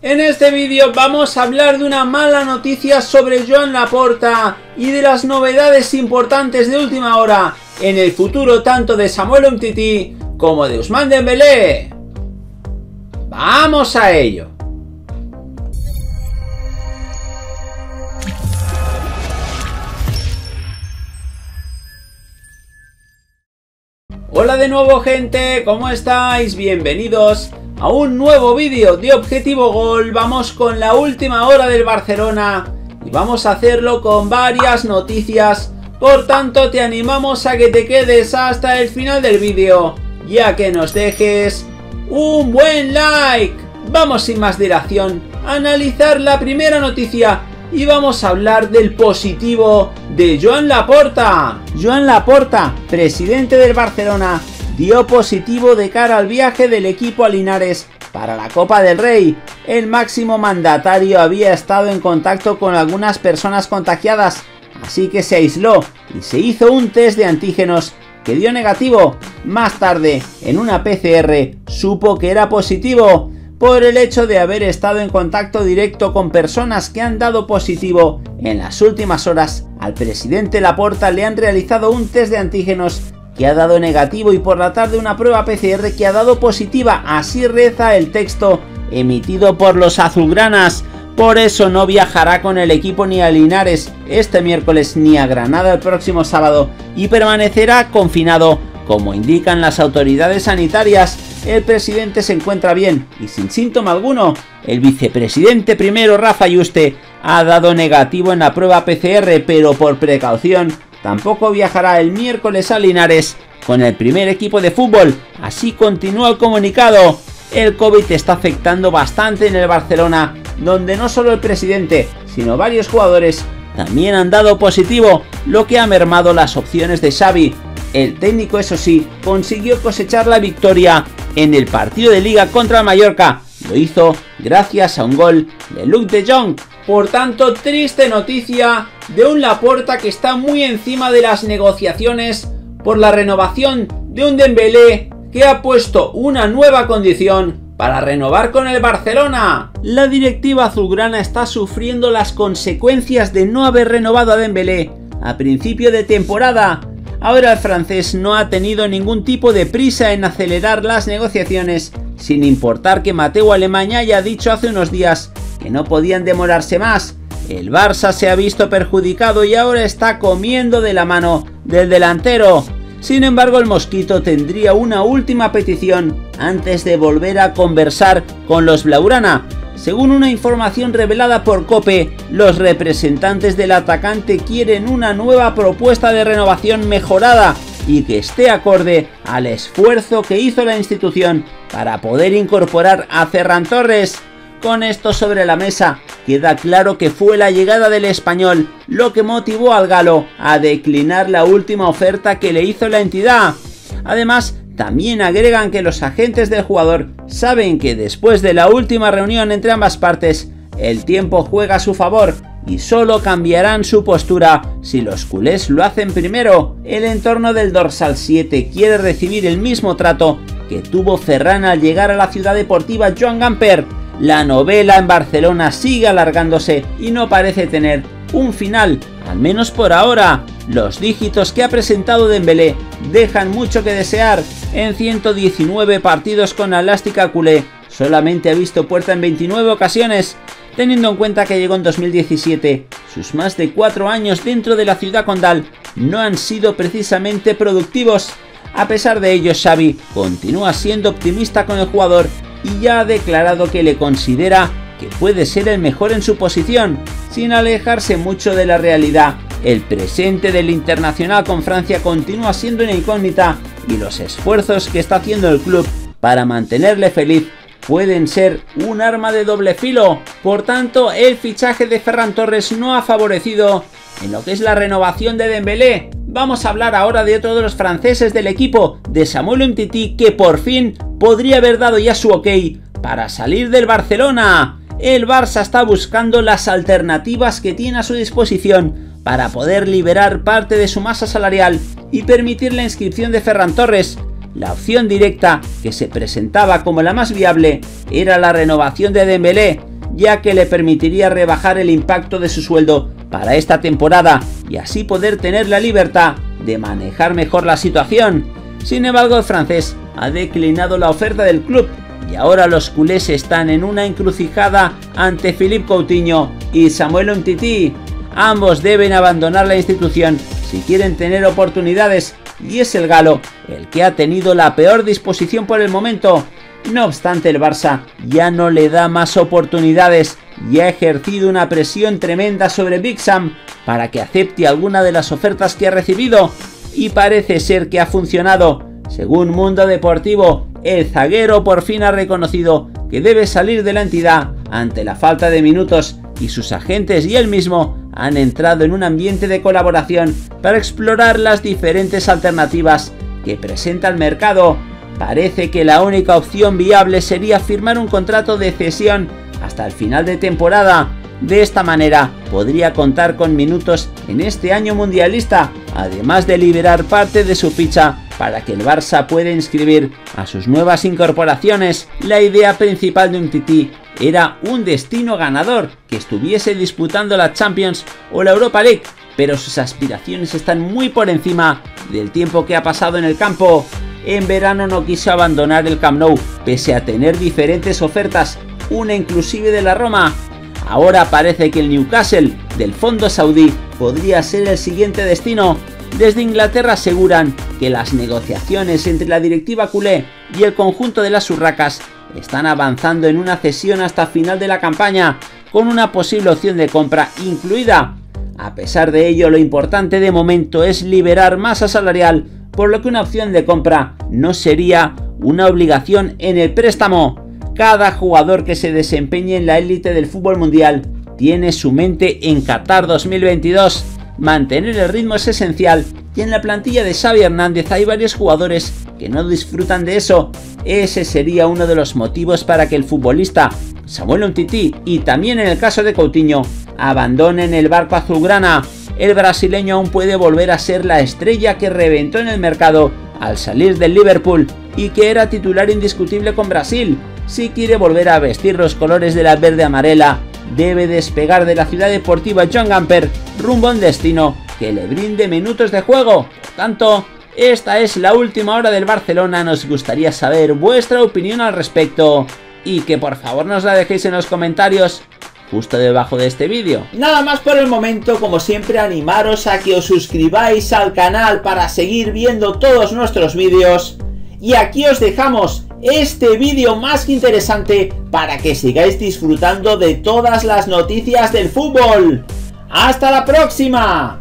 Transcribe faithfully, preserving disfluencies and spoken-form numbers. En este vídeo vamos a hablar de una mala noticia sobre Joan Laporta y de las novedades importantes de última hora en el futuro tanto de Samuel Umtiti como de Ousmane Dembélé. ¡Vamos a ello! Hola de nuevo gente, ¿cómo estáis? Bienvenidos a un nuevo vídeo de Objetivo Gol. Vamos con la última hora del Barcelona y vamos a hacerlo con varias noticias, por tanto te animamos a que te quedes hasta el final del vídeo y a que nos dejes un buen like. Vamos sin más dilación a analizar la primera noticia y vamos a hablar del positivo de Joan Laporta. Joan Laporta, presidente del Barcelona, dio positivo de cara al viaje del equipo a Linares para la Copa del Rey. El máximo mandatario había estado en contacto con algunas personas contagiadas, así que se aisló y se hizo un test de antígenos que dio negativo. Más tarde, en una P C R, supo que era positivo por el hecho de haber estado en contacto directo con personas que han dado positivo en las últimas horas. Al presidente Laporta le han realizado un test de antígenos que ha dado negativo y por la tarde una prueba P C R que ha dado positiva, así reza el texto emitido por los azulgranas. Por eso no viajará con el equipo ni a Linares este miércoles ni a Granada el próximo sábado y permanecerá confinado, como indican las autoridades sanitarias. El presidente se encuentra bien y sin síntoma alguno. El vicepresidente primero, Rafa Yuste, ha dado negativo en la prueba P C R, pero por precaución tampoco viajará el miércoles a Linares con el primer equipo de fútbol, así continúa el comunicado. El COVID está afectando bastante en el Barcelona, donde no solo el presidente, sino varios jugadores también han dado positivo, lo que ha mermado las opciones de Xavi. El técnico, eso sí, consiguió cosechar la victoria en el partido de Liga contra el Mallorca. Lo hizo gracias a un gol de Luke de Jong. Por tanto, triste noticia de un Laporta que está muy encima de las negociaciones por la renovación de un Dembélé que ha puesto una nueva condición para renovar con el Barcelona. La directiva azulgrana está sufriendo las consecuencias de no haber renovado a Dembélé a principio de temporada. Ahora el francés no ha tenido ningún tipo de prisa en acelerar las negociaciones, sin importar que Mateo Alemany haya dicho hace unos días que no podían demorarse más. El Barça se ha visto perjudicado y ahora está comiendo de la mano del delantero. Sin embargo, el Mosquito tendría una última petición antes de volver a conversar con los Blaugrana. Según una información revelada por COPE, los representantes del atacante quieren una nueva propuesta de renovación mejorada y que esté acorde al esfuerzo que hizo la institución para poder incorporar a Ferran Torres. Con esto sobre la mesa, queda claro que fue la llegada del español lo que motivó al galo a declinar la última oferta que le hizo la entidad. Además, también agregan que los agentes del jugador saben que después de la última reunión entre ambas partes, el tiempo juega a su favor y solo cambiarán su postura si los culés lo hacen primero. El entorno del dorsal siete quiere recibir el mismo trato que tuvo Ferran al llegar a la ciudad deportiva Joan Gamper. La novela en Barcelona sigue alargándose y no parece tener un final, al menos por ahora. Los dígitos que ha presentado Dembélé dejan mucho que desear. En ciento diecinueve partidos con la elástica culé, solamente ha visto puerta en veintinueve ocasiones. Teniendo en cuenta que llegó en dos mil diecisiete, sus más de cuatro años dentro de la ciudad condal no han sido precisamente productivos. A pesar de ello, Xavi continúa siendo optimista con el jugador y ya ha declarado que le considera que puede ser el mejor en su posición, sin alejarse mucho de la realidad. El presente del internacional con Francia continúa siendo una incógnita y los esfuerzos que está haciendo el club para mantenerle feliz pueden ser un arma de doble filo. Por tanto, el fichaje de Ferran Torres no ha favorecido en lo que es la renovación de Dembélé. Vamos a hablar ahora de otro de los franceses del equipo, de Samuel Umtiti, que por fin podría haber dado ya su ok para salir del Barcelona. El Barça está buscando las alternativas que tiene a su disposición para poder liberar parte de su masa salarial y permitir la inscripción de Ferran Torres. La opción directa que se presentaba como la más viable era la renovación de Dembélé, ya que le permitiría rebajar el impacto de su sueldo para esta temporada y así poder tener la libertad de manejar mejor la situación. Sin embargo, el francés ha declinado la oferta del club y ahora los culés están en una encrucijada ante Philippe Coutinho y Samuel Umtiti. Ambos deben abandonar la institución si quieren tener oportunidades y es el galo el que ha tenido la peor disposición por el momento. No obstante, el Barça ya no le da más oportunidades y ha ejercido una presión tremenda sobre Big Sam para que acepte alguna de las ofertas que ha recibido y parece ser que ha funcionado. Según Mundo Deportivo, el zaguero por fin ha reconocido que debe salir de la entidad ante la falta de minutos y sus agentes y él mismo han entrado en un ambiente de colaboración para explorar las diferentes alternativas que presenta el mercado. Parece que la única opción viable sería firmar un contrato de cesión hasta el final de temporada. De esta manera podría contar con minutos en este año mundialista, además de liberar parte de su ficha para que el Barça pueda inscribir a sus nuevas incorporaciones. La idea principal de Umtiti era un destino ganador que estuviese disputando la Champions o la Europa League, pero sus aspiraciones están muy por encima del tiempo que ha pasado en el campo. En verano no quiso abandonar el Camp Nou, pese a tener diferentes ofertas, una inclusive de la Roma. Ahora parece que el Newcastle del fondo saudí podría ser el siguiente destino. Desde Inglaterra aseguran que las negociaciones entre la directiva culé y el conjunto de las urracas están avanzando en una cesión hasta final de la campaña, con una posible opción de compra incluida. A pesar de ello, lo importante de momento es liberar masa salarial, por lo que una opción de compra no sería una obligación en el préstamo. Cada jugador que se desempeñe en la élite del fútbol mundial tiene su mente en Qatar dos mil veintidós. Mantener el ritmo es esencial y en la plantilla de Xavi Hernández hay varios jugadores que no disfrutan de eso. Ese sería uno de los motivos para que el futbolista Samuel Umtiti y también en el caso de Coutinho abandonen el barco azulgrana. El brasileño aún puede volver a ser la estrella que reventó en el mercado al salir del Liverpool y que era titular indiscutible con Brasil. Si quiere volver a vestir los colores de la verde amarela, debe despegar de la ciudad deportiva Joan Gamper rumbo a un destino que le brinde minutos de juego. Por tanto, esta es la última hora del Barcelona. Nos gustaría saber vuestra opinión al respecto y que por favor nos la dejéis en los comentarios justo debajo de este vídeo. Nada más por el momento, como siempre animaros a que os suscribáis al canal para seguir viendo todos nuestros vídeos. Y aquí os dejamos este vídeo más que interesante para que sigáis disfrutando de todas las noticias del fútbol. ¡Hasta la próxima!